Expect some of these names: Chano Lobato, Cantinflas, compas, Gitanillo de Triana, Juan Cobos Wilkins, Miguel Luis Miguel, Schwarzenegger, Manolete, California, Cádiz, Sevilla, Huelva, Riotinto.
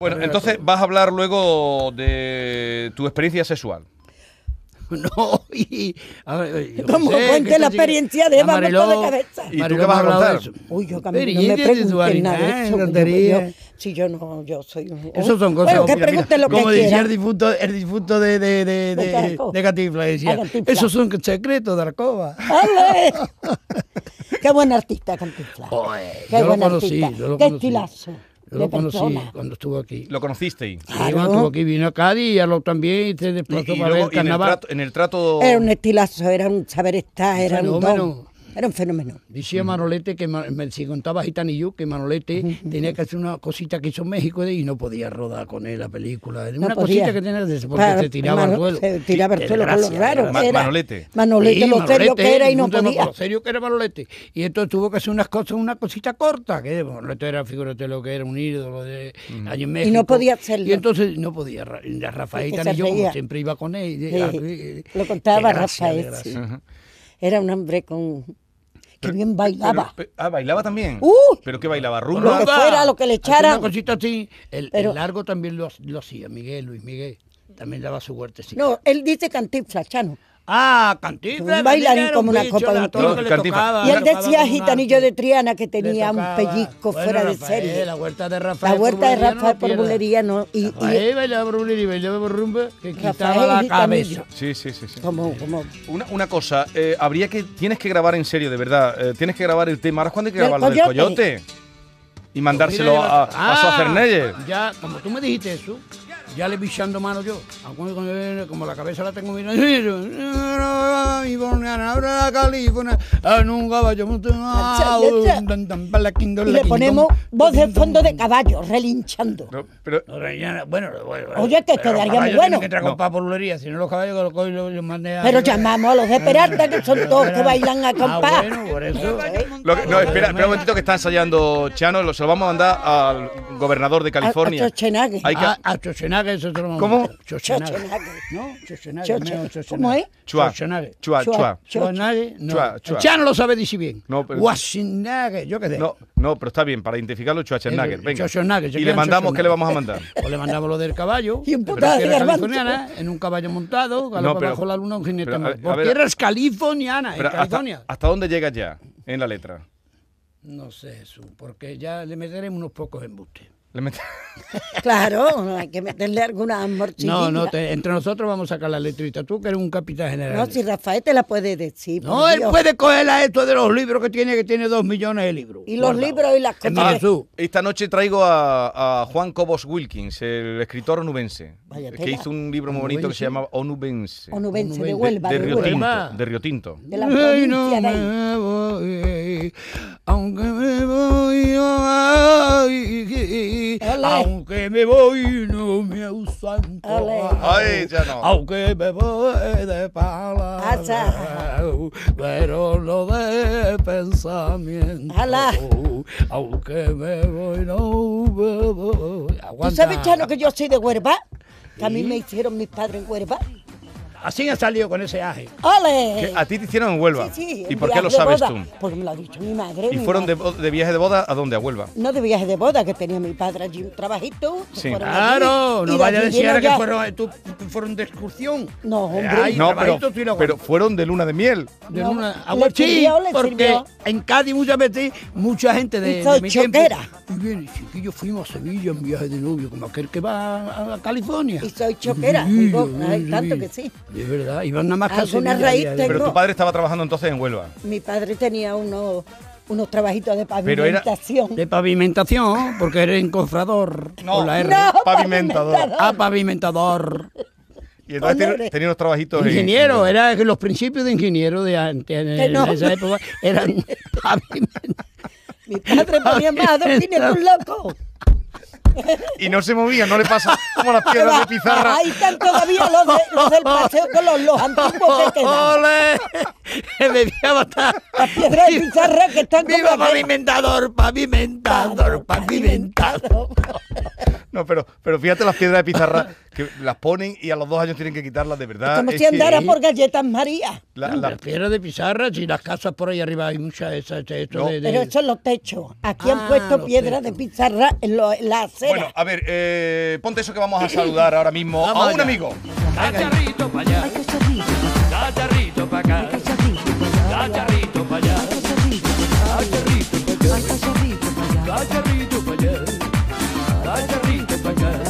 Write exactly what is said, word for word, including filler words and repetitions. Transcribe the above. Bueno, entonces vas a hablar luego de tu experiencia sexual. No, y... Como cuente la experiencia de Eva, me de cabeza. ¿Y tú qué vas a contar? Uy, yo que a mí no me pregunten nada de eso. Si yo no, yo soy... Eso son cosas... Bueno, que pregunten lo que quieran. Como decía el difunto de Cantinflas, decía, esos son secretos de Alcoba. ¡Qué buen artista, Cantinflas! ¡Qué buen artista! ¡Qué estilazo! Yo lo conocí persona. cuando estuvo aquí. ¿Lo conocisteis? Sí, claro. Cuando estuvo aquí vino a Cádiz y a lo también y se desplazó y, para y luego, el carnaval. En el, trato, en el trato... Era un estilazo, era un saber estar, era un don. Era un fenómeno. Decía Manolete, que me si contaba Gitanillo, que Manolete tenía que hacer una cosita que hizo en México y no podía rodar con él la película. Una no cosita que tenía porque claro, se tiraba al suelo. Se tiraba al suelo, con lo raro. Ma era. Manolete. Manolete, sí, lo Manolete, serio que era y no podía. Lo serio que era Manolete. Y entonces tuvo que hacer unas cosas, una cosita corta, que Manolete era, figúrate lo que era, un ídolo de mm. allí en México. Y no podía hacerlo. Y entonces no podía. Rafael Gitanillo, como siempre iba con él. Sí. Lo contaba Rafael. Era un hombre con... Que pero, bien bailaba. Pero, pero, ah, bailaba también. Uh, ¿Pero qué bailaba? Rumba. Lo que fuera, lo que le echaran. Una cosita así. El, pero, el largo también lo, lo hacía, Miguel Luis Miguel. También daba su huertecita. No, él dice Cantinflas, Chano. Ah, Cantinflas. Un bailarín como una copa de un toro. Y él decía Gitanillo de Triana, que tenía un pellizco bueno, fuera Rafael, de serie. La huerta de Rafael. La huerta de Rafael por bulería, no. Por bulería, no. Y, Rafael y, bailaba bulería y bailaba rumba que Rafael quitaba la Gitanillo. cabeza. Sí, sí, sí. sí. Como, como. Una, una cosa, eh, habría que. Tienes que grabar en serio, de verdad. Eh, tienes que grabar el tema. Ahora, ¿cuándo hay que grabarlo del coyote? Y mandárselo pues mira, a, a, ah, a Fernández. Ya, como tú me dijiste eso. Ya le vi echando mano yo, como la cabeza la tengo mirando. Y le ponemos voz de fondo de caballo, relinchando. No, pero... bueno, bueno, oye, que quedaría muy bueno. Que no. Para polulería, sino los caballos los cojo y los mandé a... Pero llamamos a los de Peralta, que son todos que bailan a compás. Ah, bueno, por eso. Lo que, no, espera, espera un momentito que está ensayando Chano, se lo vamos a mandar al gobernador de California. A, a Schwarzenegger. Hay que... a, a Schwarzenegger. ¿Cómo? Schwarzenegger. ¿No? Schwarzenegger. ¿Cómo es? Chua. Chua, chua. Schwarzenegger. Chano lo sabe decir bien. No, pero... Schwarzenegger, yo qué sé. No, no, pero está bien, para identificarlo, Schwarzenegger. Venga. Y le mandamos, ¿qué le vamos a mandar? Pues le mandamos lo del caballo. Y un puta de californiana, en un caballo montado, galopando bajo la luna, un jinete. Por tierras californianas, en California. ¿Hasta dónde llegas ya en la letra? No sé, eso, porque ya le meteremos unos pocos embustes. Claro, hay que meterle algunas morchitas. No, no, te, entre nosotros vamos a sacar la letrita. Tú que eres un capitán general. No, si Rafael te la puede decir. No, él Dios. puede cogerla esto de los libros que tiene, que tiene dos millones de libros. Y los guardado. libros y las cosas. Esta noche traigo a, a Juan Cobos Wilkins, el escritor onubense, Vaya que hizo un libro muy bonito onubense. que se llama Onubense. Onubense, onubense. de Huelva. De, de, de Riotinto. De Riotinto. De la provincia no de ahí. Aunque me voy, ay, aunque me voy, no me ausanto. Ay, ya no. Aunque me voy de palabra, pero no de pensamiento. Ala. Aunque me voy, no me voy. Aguanta. ¿Tú sabes, Chano, que yo soy de Huelva? Que a mí me hicieron mis padres en Huelva. Así ha salido con ese aje. ¡Ole! ¿A ti te hicieron en Huelva? Sí, sí. ¿Y por qué lo sabes tú? Porque me lo ha dicho mi madre. ¿Y fueron de, de viaje de boda a dónde? ¿A Huelva? No de viaje de boda, que tenía mi padre allí un trabajito. Sí. Claro, allí, no vaya a decir ahora que fueron, tú, fueron de excursión. No, hombre. Ay, no, pero, pero, pero fueron de luna de miel. De no, luna a Huelva. Sí, porque sirvió. en Cádiz muchas veces mucha gente de, de mi tiempo. Y bien, chiquillos, fuimos a Sevilla en viaje de novio, como aquel que va a California. Y soy choquera, sí, digo, sí, hay tanto sí. que sí. De verdad, iban nada más casi. Pero tu padre estaba trabajando entonces en Huelva. Mi padre tenía unos, unos trabajitos de pavimentación. Pero era... De pavimentación, porque era encofrador. No, la R. no pavimentador. Ah, pavimentador. Y entonces tenía unos trabajitos... Ingeniero, en... era que los principios de ingeniero de antes, en no. esa época, eran pavimentadores. Mi padre ponía más a dormir en un loco. Y no se movía, no le pasa como las piedras de pizarra. Ahí están todavía los, de, los del paseo con los, los antiguos que quedan. ¡Ole! me voy a matar. Las piedras de pizarra que están como... ¡Viva pavimentador, pavimentador, pavimentador! No, pero, pero fíjate las piedras de pizarra que las ponen y a los dos años tienen que quitarlas de verdad. Es como es si andara que... por galletas María. La, no, la... Las piedras de pizarra, si las casas por ahí arriba hay muchas esas. No. De, de... Pero eso es los techos. Aquí ah, han puesto piedras de pizarra en, lo, en la acera. Bueno, a ver, eh, ponte eso que vamos a saludar ahora mismo vamos a un allá. amigo. Cacharrito para allá, cacharrito para acá, cacharrito para allá, cacharrito para allá, cacharrito para allá, cacharrito para allá.